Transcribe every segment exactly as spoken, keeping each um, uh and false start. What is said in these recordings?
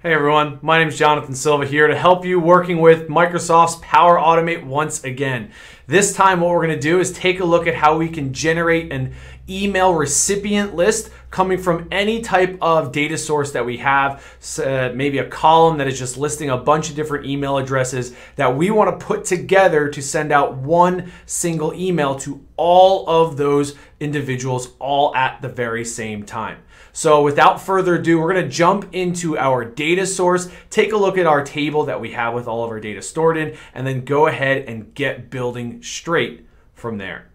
Hey everyone, my name is Jonathan Silva here to help you working with Microsoft's Power Automate once again. This time what we're going to do is take a look at how we can generate an email recipient list coming from any type of data source that we have, uh, maybe a column that is just listing a bunch of different email addresses that we want to put together to send out one single email to all of those individuals all at the very same time. So without further ado, we're gonna jump into our data source, take a look at our table that we have with all of our data stored in, and then go ahead and get building straight from there.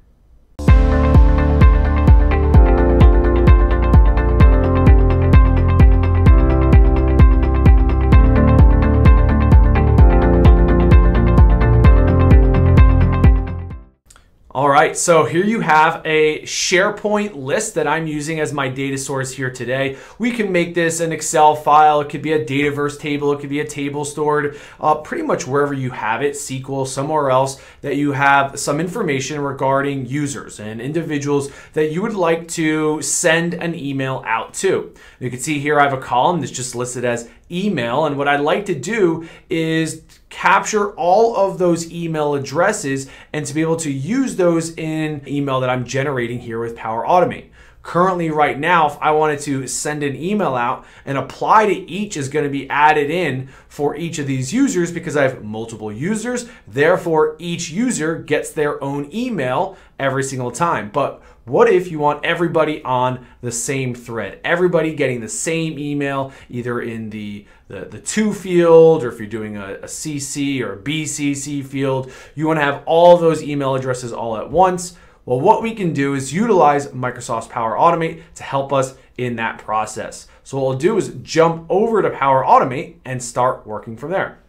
All right, so here you have a SharePoint list that I'm using as my data source here today. We can make this an Excel file, it could be a Dataverse table, it could be a table stored uh, pretty much wherever you have it, S Q L, somewhere else that you have some information regarding users and individuals that you would like to send an email out to. You can see here I have a column that's just listed as email, and what I'd like to do is capture all of those email addresses and to be able to use those in email that I'm generating here with Power Automate. Currently right now, if I wanted to send an email out, an apply to each is going to be added in for each of these users because I have multiple users. Therefore, each user gets their own email every single time. But what if you want everybody on the same thread, everybody getting the same email, either in the, the, the to field, or if you're doing a, a C C or a B C C field, you want to have all those email addresses all at once. Well, what we can do is utilize Microsoft Power Automate to help us in that process. So what we'll do is jump over to Power Automate and start working from there.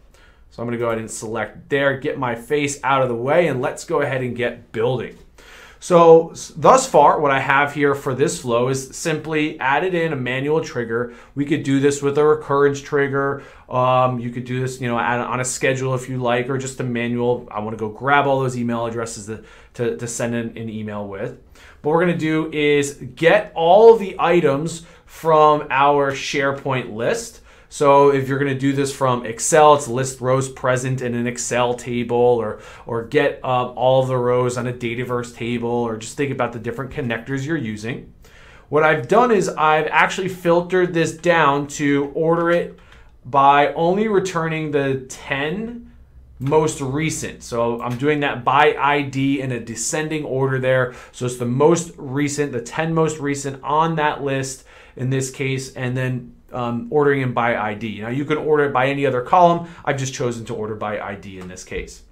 So I'm gonna go ahead and select there, get my face out of the way, and let's go ahead and get building. So thus far, what I have here for this flow is simply added in a manual trigger. We could do this with a recurrence trigger. Um, you could do this, you know, on a schedule if you like, or just a manual. I want to go grab all those email addresses to, to, to send in an email with. But what we're going to do is get all of the items from our SharePoint list. So if you're going to do this from Excel, it's list rows present in an Excel table, or, or get um, all of the rows on a Dataverse table, or just think about the different connectors you're using. What I've done is I've actually filtered this down to order it by only returning the ten most recent. So I'm doing that by I D in a descending order there. So it's the most recent, the ten most recent on that list in this case, and then Um, ordering in by I D. Now you can order it by any other column. I've just chosen to order by I D in this case.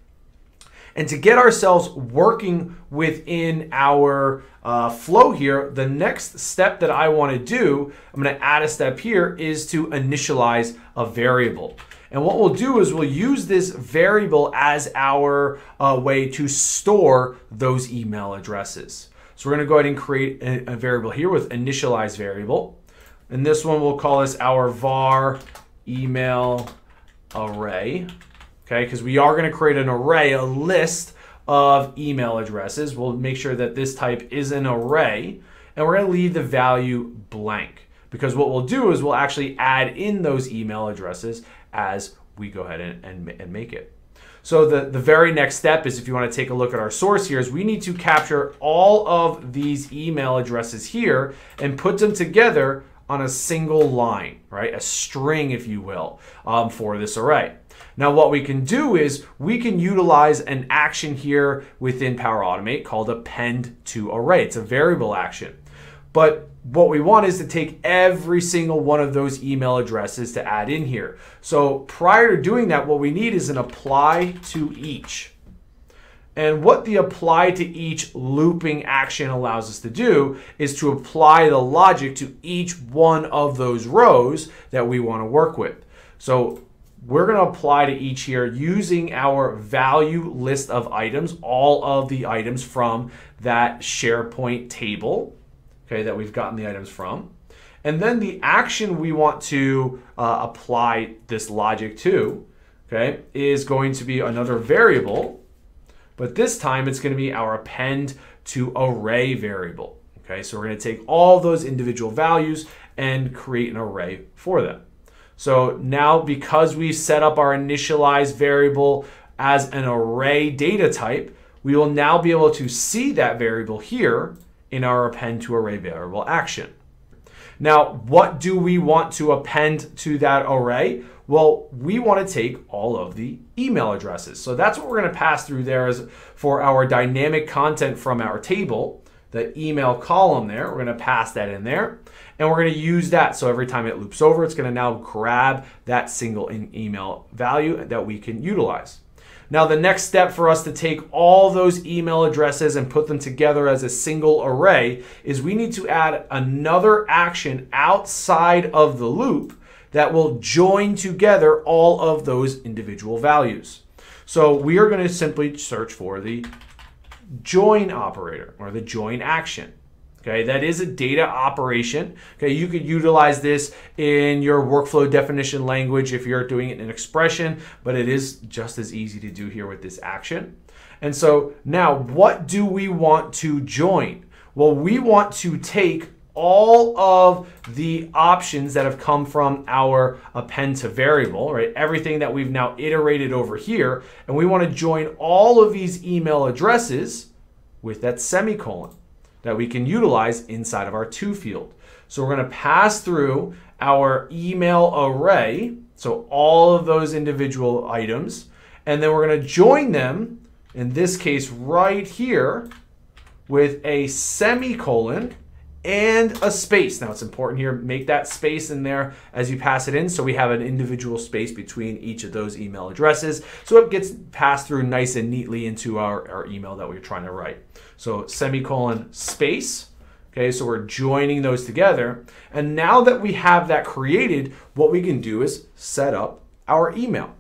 And to get ourselves working within our uh, flow here, the next step that I want to do, I'm going to add a step here, is to initialize a variable. And what we'll do is we'll use this variable as our uh, way to store those email addresses. So we're going to go ahead and create a, a variable here with initialize variable. And this one we'll call this our var email array, okay? Because we are going to create an array, a list of email addresses. We'll make sure that this type is an array, and we're going to leave the value blank because what we'll do is we'll actually add in those email addresses as we go ahead and, and, and make it. So the, the very next step is, if you want to take a look at our source here, is we need to capture all of these email addresses here and put them together on a single line, right? A string, if you will, um, for this array. Now what we can do is we can utilize an action here within Power Automate called append to array. It's a variable action. But what we want is to take every single one of those email addresses to add in here. So prior to doing that, what we need is an apply to each. And what the apply to each looping action allows us to do is to apply the logic to each one of those rows that we want to work with. So we're going to apply to each here using our value list of items, all of the items from that SharePoint table, okay, that we've gotten the items from. And then the action we want to uh, apply this logic to, okay, is going to be another variable. But this time it's going to be our append to array variable. Okay, so we're going to take all those individual values and create an array for them. So now, because we set up our initialize variable as an array data type, we will now be able to see that variable here in our append to array variable action. Now, what do we want to append to that array? Well, we want to take all of the email addresses. So that's what we're going to pass through there is for our dynamic content from our table, the email column there. We're going to pass that in there, and we're going to use that. So every time it loops over, it's going to now grab that single in email value that we can utilize. Now, the next step for us to take all those email addresses and put them together as a single array is we need to add another action outside of the loop that will join together all of those individual values. So we are going to simply search for the join operator or the join action. Okay, that is a data operation. Okay, you could utilize this in your workflow definition language if you're doing it in expression, but it is just as easy to do here with this action. And so now, what do we want to join? Well, we want to take all of the options that have come from our append to variable, right? Everything that we've now iterated over here, and we want to join all of these email addresses with that semicolon that we can utilize inside of our to field. So we're going to pass through our email array, so all of those individual items, and then we're going to join them, in this case right here, with a semicolon and a space. Now, it's important here, make that space in there as you pass it in, so we have an individual space between each of those email addresses, so it gets passed through nice and neatly into our, our email that we're trying to write. So semicolon, space. Okay, so we're joining those together, and now that we have that created, what we can do is set up our email.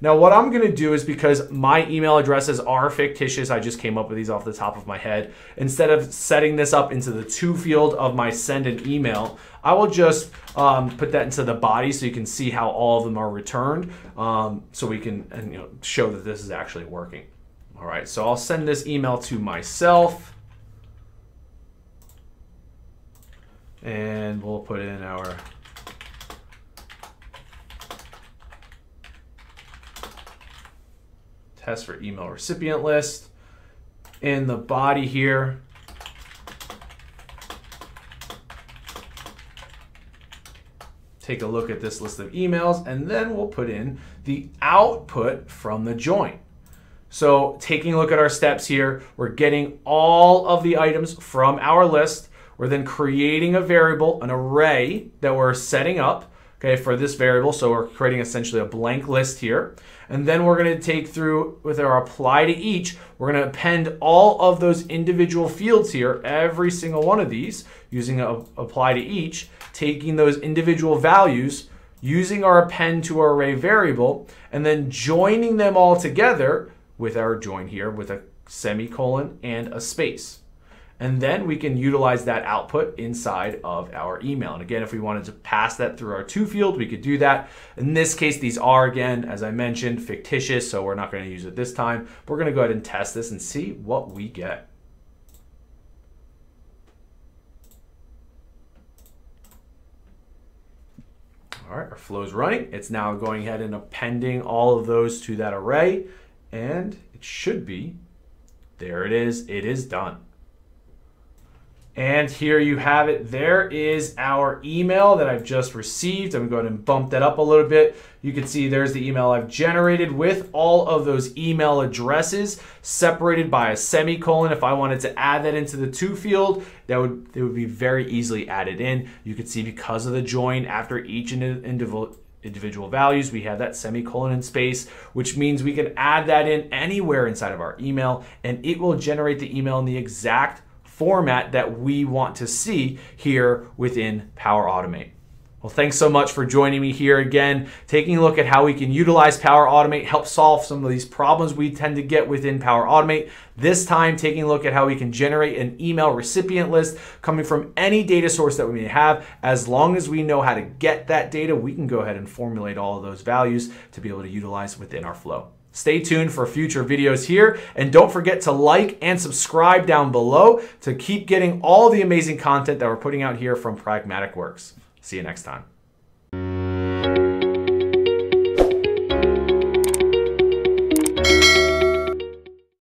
Now, what I'm going to do is, because my email addresses are fictitious, I just came up with these off the top of my head. Instead of setting this up into the to field of my send an email, I will just um, put that into the body so you can see how all of them are returned, um, so we can and, you know, show that this is actually working. All right, so I'll send this email to myself, and we'll put in our test for email recipient list. In the body here, take a look at this list of emails, and then we'll put in the output from the join. So taking a look at our steps here, we're getting all of the items from our list. We're then creating a variable, an array that we're setting up, okay, for this variable. So we're creating essentially a blank list here. And then we're going to take through with our apply to each, we're going to append all of those individual fields here, every single one of these, using a apply to each, taking those individual values, using our append to our array variable, and then joining them all together with our join here with a semicolon and a space. And then we can utilize that output inside of our email. And again, if we wanted to pass that through our to field, we could do that. In this case, these are, again, as I mentioned, fictitious, so we're not going to use it this time. We're going to go ahead and test this and see what we get. All right, our flow's running. It's now going ahead and appending all of those to that array, and it should be, there it is, it is done. And here you have it. There is our email that I've just received. I'm going to bump that up a little bit. You can see there's the email I've generated with all of those email addresses separated by a semicolon. If I wanted to add that into the to field, that would, it would be very easily added in. You can see because of the join after each individual individual values, we have that semicolon and space, which means we can add that in anywhere inside of our email, and it will generate the email in the exact format that we want to see here within Power Automate. Well, thanks so much for joining me here again, taking a look at how we can utilize Power Automate, help solve some of these problems we tend to get within Power Automate. This time, taking a look at how we can generate an email recipient list coming from any data source that we may have. As long as we know how to get that data, we can go ahead and formulate all of those values to be able to utilize within our flow. Stay tuned for future videos here, and don't forget to like and subscribe down below to keep getting all the amazing content that we're putting out here from Pragmatic Works. See you next time.